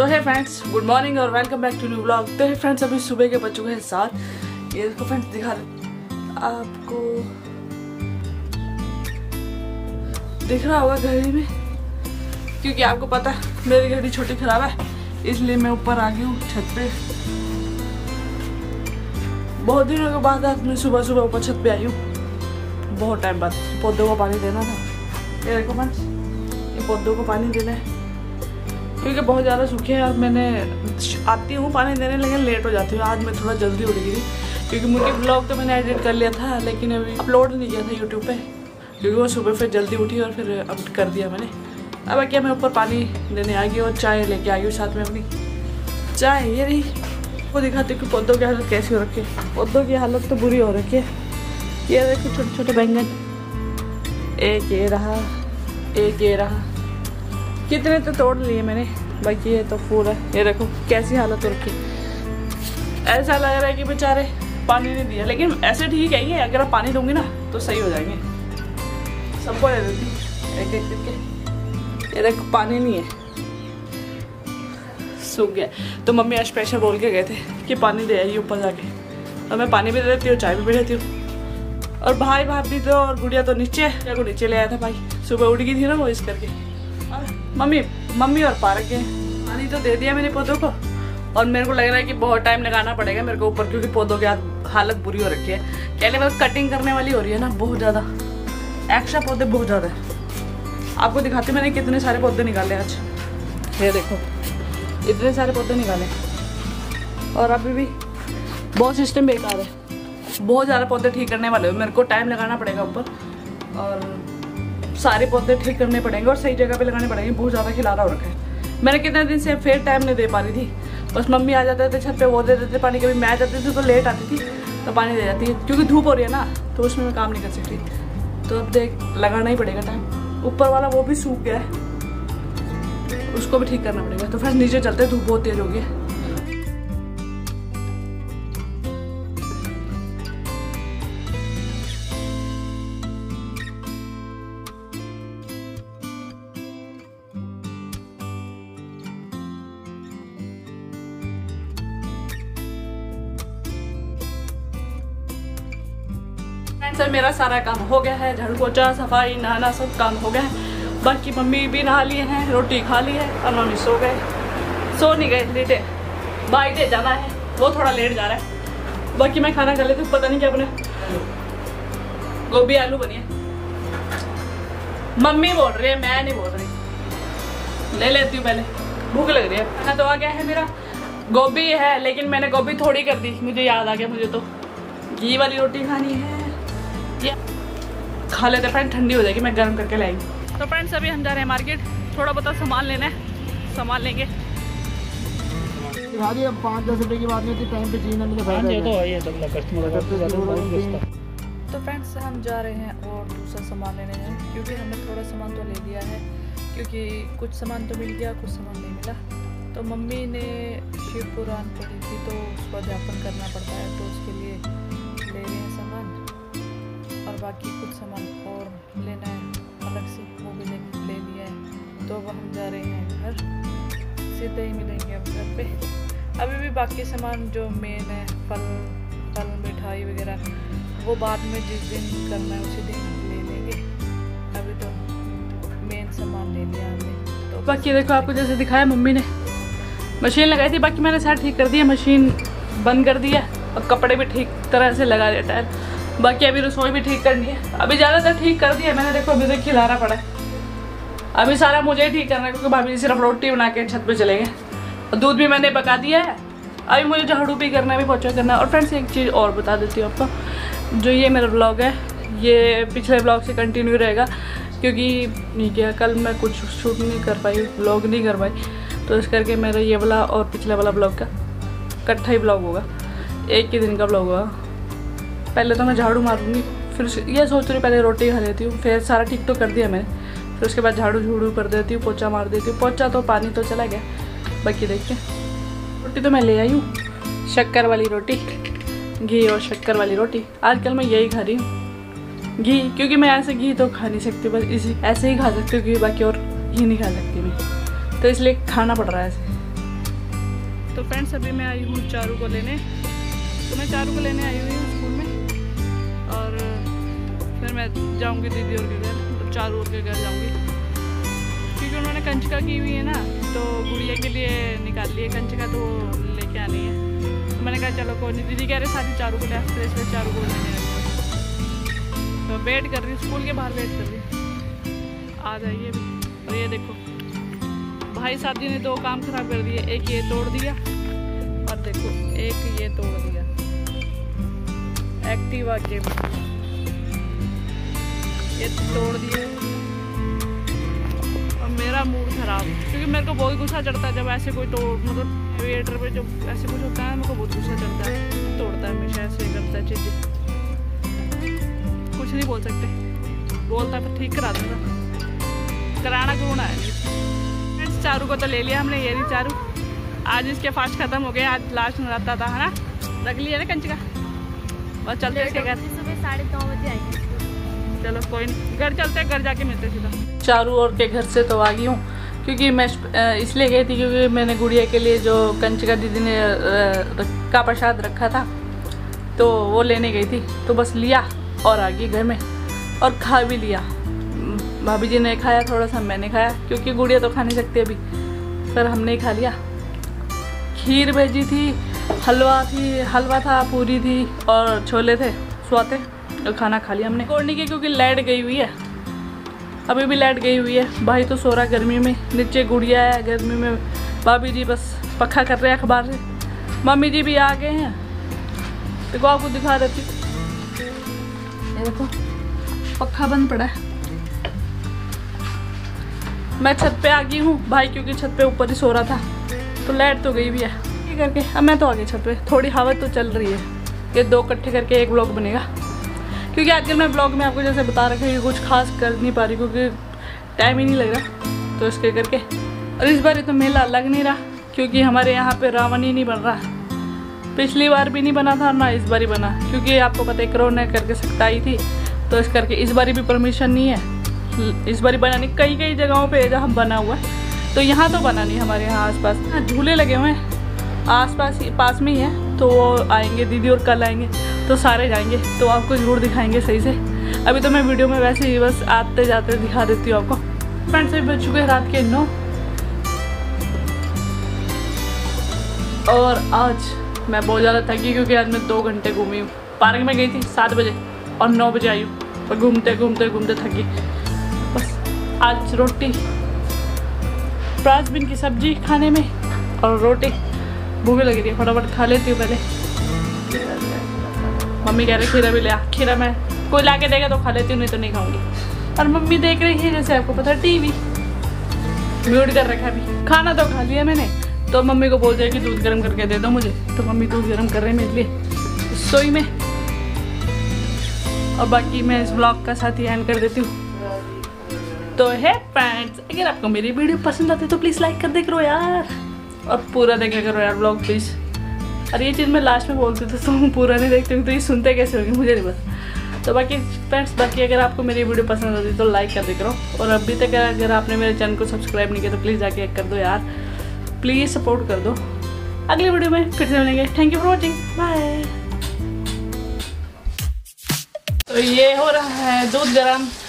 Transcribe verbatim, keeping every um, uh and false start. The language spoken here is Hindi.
सो है फ्रेंड्स, गुड मॉर्निंग और welcome back to new vlog. तो है फ्रेंड्स, अभी सुबह के बच्चों के साथ ये देखो फ्रेंड्स दिखा आपको दिख रहा होगा घड़ी में, क्योंकि आपको पता है मेरी घड़ी छोटी खराब है, इसलिए मैं ऊपर आ गई हूँ छत पे। बहुत दिनों के बाद आज मैं सुबह सुबह ऊपर छत पे आई हूँ, बहुत टाइम बाद। पौधों को पानी देना था, ये देखो फ्रेंड्स ये पौधों को पानी देना है क्योंकि बहुत ज़्यादा सूखे हैं। और मैंने आती हूँ पानी देने लेकिन लेट हो जाती हूँ। आज मैं थोड़ा जल्दी उठ गई क्योंकि मुझे ब्लॉग तो मैंने एडिट कर लिया था लेकिन अभी अपलोड नहीं किया था यूट्यूब पे, क्योंकि वो सुबह फिर जल्दी उठी और फिर अब कर दिया मैंने। अब बाकी मैं ऊपर पानी देने आ गई और चाय लेके आ गई साथ में अपनी। चाय ये रही, वो दिखाती हूँ कि पौधों की हालत कैसी हो रखी है। पौधों की हालत तो बुरी हो रखी है। ये देखो छोटे छोटे बैंगन, एक ये रहा एक ये रहा, कितने तो तोड़ लिए मैंने, बाकी ये तो फूल है। ये देखो कैसी हालत हो रखी, ऐसा लग रहा है कि बेचारे पानी नहीं दिया, लेकिन ऐसे ठीक है ये, अगर आप पानी दूंगी ना तो सही हो जाएंगे। सबको दे देती एक एक करके। ये देखो पानी नहीं है, सूख गया। तो मम्मी स्पेशल बोल के गए थे कि पानी दे आइए ऊपर जाके, और मैं पानी भी दे देती हूँ चाय भी पी लेती हूँ। और भाई भाभी तो और गुड़िया तो नीचे है, को नीचे ले आया था भाई, सुबह उठ गई थी ना वो, इस करके। और मम्मी मम्मी और पार्क के पानी तो दे दिया मैंने पौधों को, और मेरे को लग रहा है कि बहुत टाइम लगाना पड़ेगा मेरे को ऊपर, क्योंकि पौधों की हालत बुरी हो रखी है। कहने मतलब कटिंग करने वाली हो रही है ना, बहुत ज़्यादा एक्स्ट्रा पौधे बहुत ज़्यादा है। आपको दिखाती मैंने कितने सारे पौधे निकाले आज, ये देखो इतने सारे पौधे निकाले। और अभी भी बहुत सिस्टम बेकार है, बहुत ज़्यादा पौधे ठीक करने वाले हो, मेरे को टाइम लगाना पड़ेगा ऊपर, और सारे पौधे ठीक करने पड़ेंगे और सही जगह पे लगाने पड़ेंगे। बहुत ज़्यादा खिलारा हो रखा है। मैंने कितने दिन से फिर टाइम नहीं दे पा रही थी, बस मम्मी आ जाते थे छत पे वो दे देते पानी, कभी मैं आ जाती थी तो लेट आती थी तो पानी दे जाती है, क्योंकि धूप हो रही है ना तो उसमें मैं काम नहीं कर सकती। तो अब देख लगाना ही पड़ेगा टाइम। ऊपर वाला वो भी सूख गया है, उसको भी ठीक करना पड़ेगा। तो फिर नीचे चलते, धूप बहुत तेज होगी। सर मेरा सारा काम हो गया है, झाड़ू पोछा सफाई नहाना सब काम हो गया है। बाकी मम्मी भी नहा लिए हैं, रोटी खा ली है, और मम्मी सो गए। सो नहीं गए, लेटे। भाई दे जाना है, वो थोड़ा लेट जा रहा है। बाकी मैं खाना खा लेती हूँ, पता नहीं क्या बना, गोभी आलू बनी है। मम्मी बोल रही है, मैं नहीं बोल रही, ले लेती हूँ पहले, भूख लग रही है। खाना तो आ गया है मेरा, गोभी है लेकिन मैंने गोभी थोड़ी कर दी, मुझे याद आ गया। मुझे तो घी वाली रोटी खानी है, खा लेते फ्रेंड, ठंडी हो जाएगी, मैं गर्म करके लाएंगी। तो फ्रेंड्स अभी हम जा रहे हैं मार्केट, थोड़ा बहुत सामान लेना है, सामान लेंगे। अब पाँच दस रुपए की बात नहीं होती, टाइम पे चीज़ नहीं फायदा। तो फ्रेंड्स हम जा रहे हैं और दूसरा सामान लेने हैं, क्योंकि हमने थोड़ा सामान तो ले लिया है, क्योंकि कुछ सामान तो मिल गया कुछ सामान नहीं मिला। तो मम्मी ने शिव पुराण पढ़ी थी तो उसका ज्ञापन करना पड़ता है, तो उसके लिए ले रहे हैं सामान। और बाकी कुछ सामान और लेना है अलग से, वो भी ले लिया है। तो अब हम जा रहे हैं घर, सीधे ही मिलेंगे अब घर पे। अभी भी बाकी सामान जो मेन है, फल फल मिठाई वगैरह, वो बाद में जिस दिन करना है उसी दिन ले लेंगे। अभी तो मेन सामान ले लिया हमने। तो बाकी देखो आपको जैसे दिखाया मम्मी ने मशीन लगाई थी, बाकी मैंने सारा ठीक कर दिया, मशीन बंद कर दिया, और कपड़े भी ठीक तरह से लगा दिया टायर। बाकी अभी रसोई भी ठीक करनी है, अभी ज़्यादातर ठीक कर दिया मैंने। देखो अभी तो खिलारा पड़ा है, अभी सारा मुझे ही ठीक करना है, क्योंकि भाभी सिर्फ रोटी बना के छत पे चले गए, और दूध भी मैंने पका दिया है। अभी मुझे झाड़ू भी करना है, अभी पोछा करना है। और फ्रेंड्स एक चीज़ और बता देती हूँ आपको, जो ये मेरा ब्लॉग है ये पिछले ब्लॉग से कंटिन्यू रहेगा, क्योंकि नहीं किया कल मैं कुछ शूट नहीं कर पाई, ब्लॉग नहीं कर पाई, तो इस करके मेरा ये वाला और पिछला वाला ब्लॉग का इकट्ठा ही ब्लॉग होगा, एक ही दिन का ब्लॉग होगा। पहले तो मैं झाड़ू मारूंगी, फिर ये सोच रही हूँ पहले रोटी खा लेती हूँ, फिर सारा ठीक तो कर दिया मैंने, फिर उसके बाद झाड़ू झूड़ू कर देती हूँ, पोछा मार देती हूँ। पोछा तो पानी तो चला गया, बाकी देखिए रोटी तो मैं ले आई हूँ, शक्कर वाली रोटी, घी और शक्कर वाली रोटी। आजकल मैं यही खा रही हूँ घी, क्योंकि मैं ऐसे घी तो खा नहीं सकती, बस इसी ऐसे ही खा सकती हूँ, क्योंकि बाकी और घी नहीं खा सकती मैं, तो इसलिए खाना पड़ रहा है ऐसे। तो फ्रेंड्स अभी मैं आई हूँ चारू को लेने, तो मैं चारू को लेने आई हुई हूँ स्कूल में और फिर मैं जाऊँगी दीदी और के घर, मतलब चारू और के घर जाऊँगी क्योंकि उन्होंने कंजका की हुई है ना, तो गुड़िया के लिए निकाल ली है कंजका, तो लेके आनी है। तो मैंने कहा चलो कोई नहीं, दीदी कह रहे साथ ही चारू को ले, फिर इसमें चारू को लेने तो वेट कर रही, स्कूल के बाहर वेट कर रही, आ जाइए। और ये देखो भाई साहब जी ने दो काम खराब कर दिए, एक ये तोड़ दिया और देखो एक ये तोड़ दिया एक्टिवा के, ये तोड़ दिया। और मेरा मूड खराब क्योंकि मेरे को बहुत गुस्सा चढ़ता है जब ऐसे कोई तोड़, मतलब क्रिएटर पे जो ऐसे कुछ होता है मेरे को बहुत गुस्सा चढ़ता है, तोड़ता है हमेशा, ऐसे करता है चीज़ें, कुछ नहीं बोल सकते, बोलता तो ठीक करा दूँगा, कराना क्यों ना है। चारू को तो ले लिया हमने, ये नहीं चारू आज इसके फास्ट खत्म हो गए, आज लास्ट नवरात्रा था है ना, रख लिया ना कंजका, और चलते इसके घर। सुबह साढ़े नौ बजे आएंगे, चलो कोई नहीं, घर चलते, घर जाके मिलते सीधा। चारू और के घर से तो आ गई हूँ क्योंकि मैं इसलिए गई थी क्योंकि मैंने गुड़िया के लिए जो कंजका दीदी ने का प्रसाद रखा था तो वो लेने गई थी, तो बस लिया और आ गई घर में और खा भी लिया। भाभी जी ने खाया, थोड़ा सा मैंने खाया क्योंकि गुड़िया तो खा नहीं सकती अभी, फिर हमने ही खा लिया। खीर भेजी थी, हलवा थी, हलवा था, पूरी थी और छोले थे, स्वाते, और खाना खा लिया हमने। कोड़नी की क्योंकि लाइट गई हुई है, अभी भी लाइट गई हुई है, भाई तो सो रहा गर्मी में, नीचे गुड़िया है गर्मी में, भाभी जी बस पक्का कर रहे हैं अखबार से, मम्मी जी भी आ गए हैं, देखो आपको दिखा देती, देखो पक्का बंद पड़ा है। मैं छत पे आ गई हूँ, भाई क्योंकि छत पे ऊपर ही सो रहा था, तो लाइट तो गई भी है, ये करके अब मैं तो आ गई छत पे, थोड़ी हवा तो चल रही है, ये दो इकट्ठे करके एक ब्लॉग बनेगा क्योंकि आजकल मैं ब्लॉग में आपको जैसे बता रखा है कि कुछ खास कर नहीं पा रही क्योंकि टाइम ही नहीं लग रहा, तो इसके करके। और इस बार ये तो मेला लग नहीं रहा क्योंकि हमारे यहाँ पर रावण ही नहीं बन रहा, पिछली बार भी नहीं बना था ना इस बार ही बना, क्योंकि आपको पता है कोरोना करके सख्त आई थी, तो इस करके इस बार भी परमिशन नहीं है, इस बार बना नहीं, कई कई जगहों पे जहाँ बना हुआ है तो यहाँ तो बना नहीं, हमारे यहाँ आसपास हाँ झूले लगे हुए हैं आसपास ही, पास में ही है, तो वो आएंगे दीदी और कल आएंगे तो सारे जाएंगे, तो आपको ज़रूर दिखाएंगे सही से, अभी तो मैं वीडियो में वैसे ही बस आते जाते दिखा देती हूँ आपको। फ्रेंड्स अभी बज चुके हैं रात के नौ और आज मैं बहुत ज़्यादा थकी क्योंकि आज मैं दो घंटे घूमी हूँ, पार्क में गई थी सात बजे और नौ बजे आई हूँ और घूमते घूमते घूमते थकी। बस आज रोटी फ्रांसबिन की सब्जी खाने में और रोटी, भूख लग रही है फटाफट खा लेती हूँ, पहले मम्मी कह रही खीरा भी ले, खीरा मैं कोई ला के देगा तो खा लेती हूँ, नहीं तो नहीं खाऊंगी। और मम्मी देख रही है जैसे आपको पता है टीवी, म्यूट कर रखा भी, खाना तो खा लिया मैंने, तो मम्मी को बोल दिया कि दूध गर्म करके दे दो मुझे, तो मम्मी दूध गर्म कर रहे हैं मेरे लिए रसोई में। और बाकी मैं इस ब्लॉग का साथ ही एंड कर देती हूँ। तो है फ्रेंड्स, अगर आपको मेरी वीडियो पसंद आती है तो प्लीज़ लाइक कर दे करो यार, और पूरा देखा करो यार ब्लॉग प्लीज़। और ये चीज़ मैं लास्ट में बोलती थी तो हम पूरा नहीं देखती हूँ, तो ये सुनते कैसे होगी मुझे नहीं पता। तो बाकी फ्रेंड्स, बाकी अगर आपको मेरी वीडियो पसंद आती है तो लाइक कर दे करो, और अभी तक अगर आपने मेरे चैनल को सब्सक्राइब नहीं किया तो प्लीज़ जाके कर दो यार, प्लीज़ सपोर्ट कर दो। अगली वीडियो में फिर से मिलेंगे, thank you for watching, bye. तो ये हो रहा है दूध गर्म,